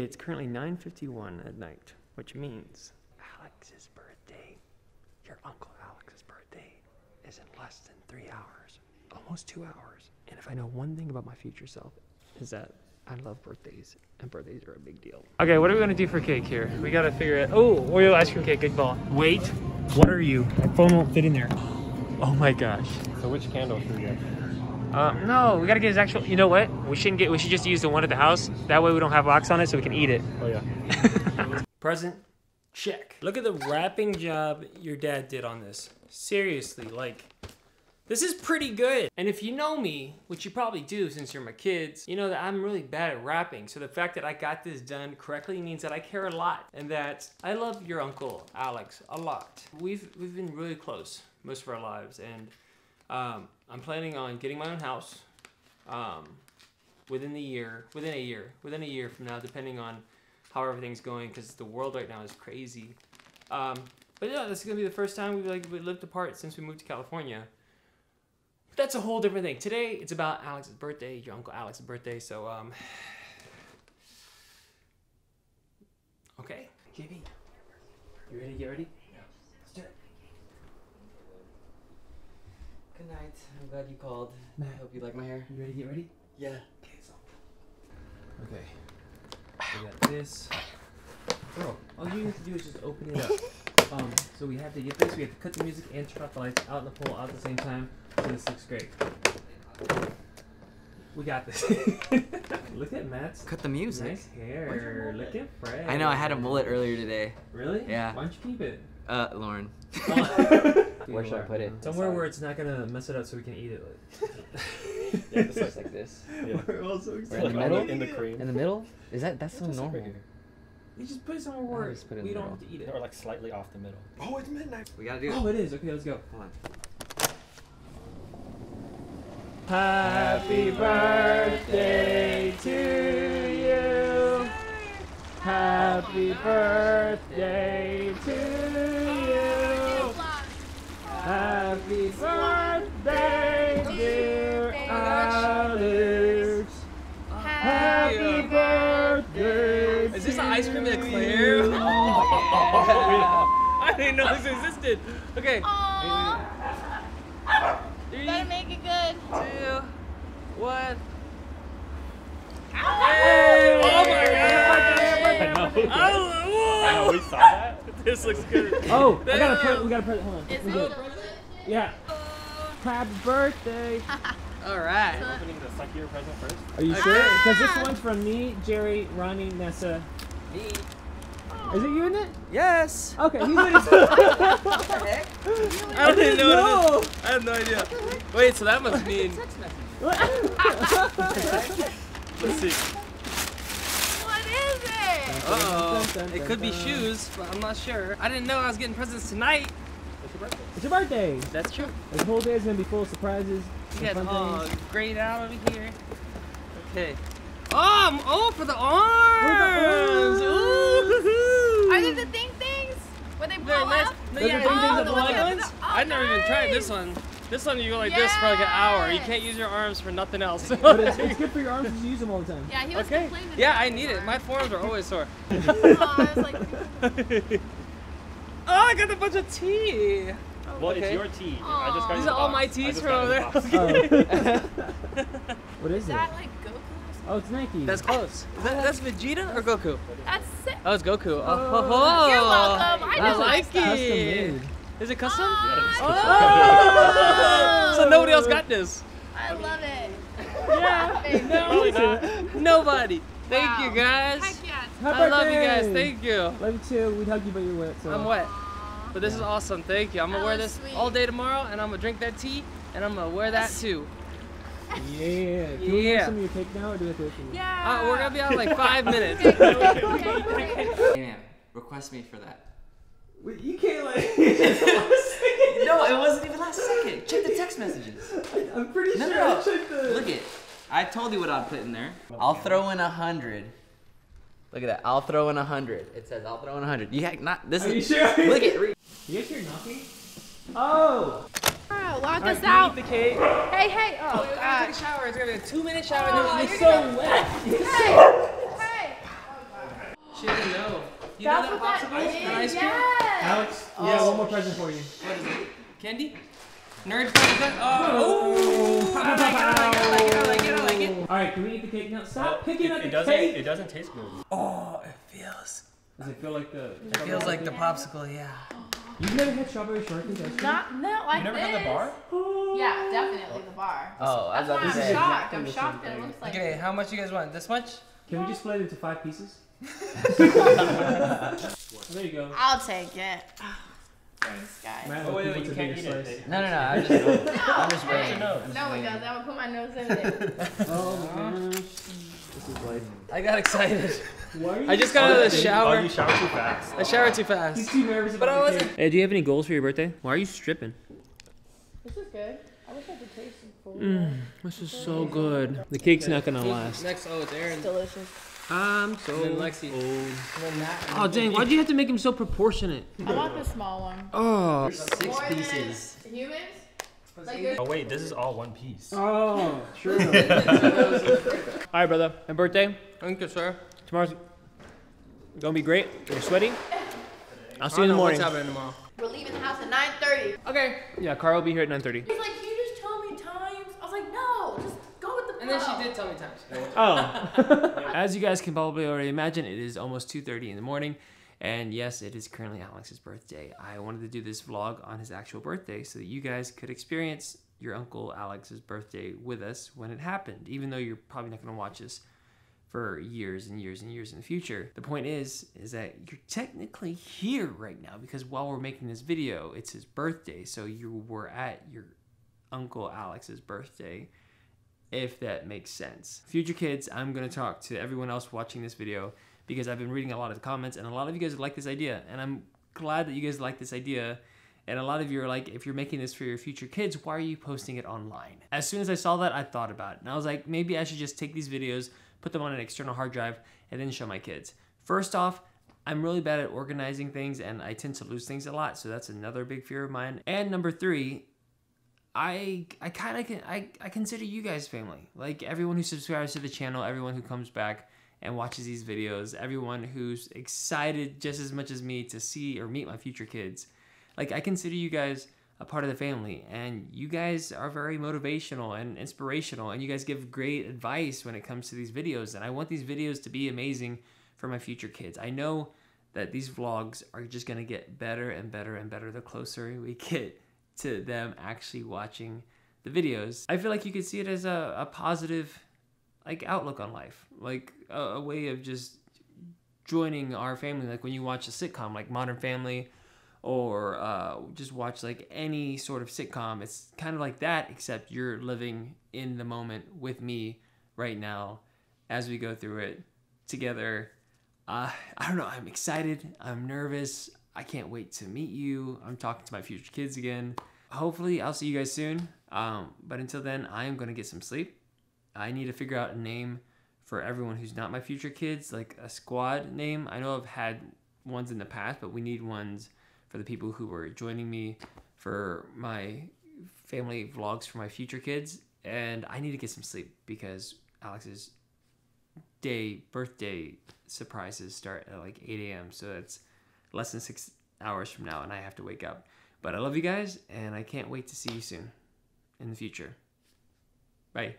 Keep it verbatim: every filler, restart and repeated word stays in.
It's currently nine fifty-one at night, which means Alex's birthday, your Uncle Alex's birthday, is in less than three hours, almost two hours. And if I know one thing about my future self, is that I love birthdays, and birthdays are a big deal. Okay, what are we gonna do for cake here? We gotta figure it out. Oh, Oreo ice cream cake, big ball. Wait, what are you? My phone won't fit in there. Oh my gosh. So which candle should we get? Um, no, we gotta get his actual, you know what? We shouldn't get, we should just use the one at the house. That way we don't have wax on it so we can eat it. Oh yeah. Present, check. Look at the wrapping job your dad did on this. Seriously, like, this is pretty good. And if you know me, which you probably do since you're my kids, you know that I'm really bad at wrapping. So the fact that I got this done correctly means that I care a lot and that I love your Uncle Alex a lot. We've, we've been really close most of our lives, and um, I'm planning on getting my own house um, within the year, within a year, within a year from now, depending on how everything's going, because the world right now is crazy. Um, but yeah, this is gonna be the first time we've like we lived apart since we moved to California. But that's a whole different thing. Today, it's about Alex's birthday, your Uncle Alex's birthday. So, um, okay, K B, you ready? Get ready. Good night. I'm glad you called. Nah. I hope you like my hair. You ready to get ready? Yeah. Okay. So. Okay. We got this. Oh, all you need to do is just open it up. Um, so we have to get this. We have to cut the music and turn off the lights out in the pole out at the same time. So this looks great. We got this. Look at Matt's. Cut the music. Nice hair. Look at Fred. I know. I had a mullet earlier today. Really? Yeah. Why don't you keep it? Uh, Lauren. Oh. Where should I put it? Somewhere where it's not gonna mess it up, so we can eat it. Yeah, this looks like this. Yeah. We're all so excited. We're in the middle. In the cream. In the middle? Is that that's so normal? You just put it somewhere where it we middle. Don't have to eat it. Or like slightly off the middle. Oh, it's midnight. We gotta do it. Oh, it is. Okay, let's go. Hold on. Happy birthday to you. Happy birthday to you. Happy birthday, dear Alex. Happy birthday. Is this an ice cream eclair? Oh, I didn't know this existed. Okay. Three, gotta make it good. Two, one. Hey! Oh my God! I know. I know. We saw that. This looks good. Oh, I gotta put it. We gotta put it. Hold on. It's good. Yeah. Oh. Happy birthday. All right. We're opening the suck your present first. Are you okay. Sure? Because this one's from me, Jerry, Ronnie, Nessa. Me. Oh. Is it you in it? Yes. Okay. He's in it. What the heck? I didn't know. It is. I have no idea. Wait. So that must mean. Let's see. Uh-oh. It could be shoes, but I'm not sure. I didn't know I was getting presents tonight. It's your birthday. It's your birthday. That's true. This whole day is going to be full of surprises. You guys all grayed out over here. Okay. Oh, I'm oh, for the arms. For the arms. Ooh. Are they the thing things? When they blow nice. Up? No, yeah, the thing oh, things the ones? Ones? Oh, I never nice. Even tried this one. This one you go like yes. This for like an hour. You can't use your arms for nothing else. But it's, it's good for your arms because you use them all the time. Yeah, he was okay. Complaining. Yeah, I need it. My forearms are always sore. Oh, I was like, oh, I got a bunch of tea. Oh, well, okay. It's your tea. I just got these are all my teas from over there. Okay. Oh. What is, is that, it? That like Goku? Or something? Oh, it's Nike. That's close. Is that, that's Vegeta or Goku? That's sick. Oh, it's Goku. Oh, oh. Oh. You're welcome. I know Nike. Custom made. Is it custom? Oh, oh. So nobody else got this. I love it. Yeah. No, not. Nobody. Thank wow. You guys. Heck yes. I love you guys. Thank you. Love you too. We'd hug you, but you're wet. So. I'm wet. But this yeah. Is awesome. Thank you. I'm gonna that wear this sweet. All day tomorrow, and I'm gonna drink that tea, and I'm gonna wear that too. Yeah. Do you yeah. Want some of your cake now, or do I do it for you? Yeah. Uh, we're gonna be out in like five minutes. Damn. Request me for that. Wait, you can't like. No, it wasn't even last second. Check the text messages. I, I'm pretty no, sure no, no. I checked the. Look it. I told you what I'd put in there. I'll throw in a hundred. Look at that. I'll throw in a hundred. It says I'll throw in a hundred. You heck not. This Are is. You sure? Look it. Re you guys hear knocking? Oh. Oh, lock us right, out. The cake. Hey, hey. Oh, oh God. Take a shower. It's gonna be a two-minute shower. Oh, no, you're so wet. Hey. Hey. Oh, You That's know that popsicle ice, ice cream? Yes. Alex, oh. yeah, one more present for you. What is it? Candy? Nerds? Oh, oh. I like it, I like it, I like it, I like it. All right, can we eat the cake now? Stop oh, picking it, up it the cake. It doesn't taste good. Oh, it feels. Does it feel like the? It feels like the popsicle, yeah. You've never had strawberry shortcake? Not, not like this. You never had the bar? Oh. Yeah, definitely the bar. Oh, I love this. I'm shocked. I'm shocked that it looks like. Okay, how much you guys want? This much? Can we just split it into five pieces? There you go. I'll take it. Thanks, guys. Man, oh, wait, wait, wait, you can't eat it. Slice. No, no, no. I'm just, no, I'm just hey. waiting. No, it doesn't. I would put my nose in it. Oh, my gosh. This is like... I got excited. Why are you I just got out of the shower. Oh, you shower too fast. I showered too fast. He's too nervous about but I wasn't. Hey, do you have any goals for your birthday? Why are you stripping? This is good. I wish I could taste some food. Mm, this is so good. The cake's okay. not going to last. Next, oh, it's Aaron. It's delicious. Um, so and then Lexi. Oh. oh dang, why'd you have to make him so proportionate? I want the small one. Oh, there's six More pieces. Than humans? Like oh wait, this is all one piece. Oh, sure. Alright brother, happy birthday. Thank you, sir. Tomorrow's gonna be great. You're sweaty. I'll see you in the morning. What's happening tomorrow? We're leaving the house at nine thirty. Okay. Yeah, Carl will be here at nine thirty. He's like, can you just tell me times? I was like, no, just go with the And then oh. she did tell me times. Oh. As you guys can probably already imagine, it is almost two thirty in the morning. And yes, it is currently Alex's birthday. I wanted to do this vlog on his actual birthday so that you guys could experience your uncle Alex's birthday with us when it happened, even though you're probably not gonna watch this for years and years and years in the future. The point is, is that you're technically here right now because while we're making this video, it's his birthday. So you were at your uncle Alex's birthday, if that makes sense. Future kids, I'm gonna talk to everyone else watching this video because I've been reading a lot of the comments and a lot of you guys like this idea and I'm glad that you guys like this idea and a lot of you are like, if you're making this for your future kids, why are you posting it online? As soon as I saw that, I thought about it and I was like, maybe I should just take these videos, put them on an external hard drive and then show my kids. First off, I'm really bad at organizing things and I tend to lose things a lot, so that's another big fear of mine. And number three, I I kind of can I, I consider you guys family. Like everyone who subscribes to the channel, everyone who comes back and watches these videos, everyone who's excited just as much as me to see or meet my future kids. Like I consider you guys a part of the family and you guys are very motivational and inspirational and you guys give great advice when it comes to these videos and I want these videos to be amazing for my future kids. I know that these vlogs are just gonna get better and better and better the closer we get to them actually watching the videos. I feel like you could see it as a, a positive like outlook on life, like a, a way of just joining our family. Like when you watch a sitcom like Modern Family or uh, just watch like any sort of sitcom, it's kind of like that except you're living in the moment with me right now as we go through it together. Uh, I don't know, I'm excited, I'm nervous, I can't wait to meet you. I'm talking to my future kids again. Hopefully I'll see you guys soon. Um, but until then, I am gonna get some sleep. I need to figure out a name for everyone who's not my future kids, like a squad name. I know I've had ones in the past, but we need ones for the people who were joining me for my family vlogs for my future kids. And I need to get some sleep because Alex's day, birthday surprises start at like eight A M So that's less than six hours from now and I have to wake up. But I love you guys and I can't wait to see you soon in the future. Bye.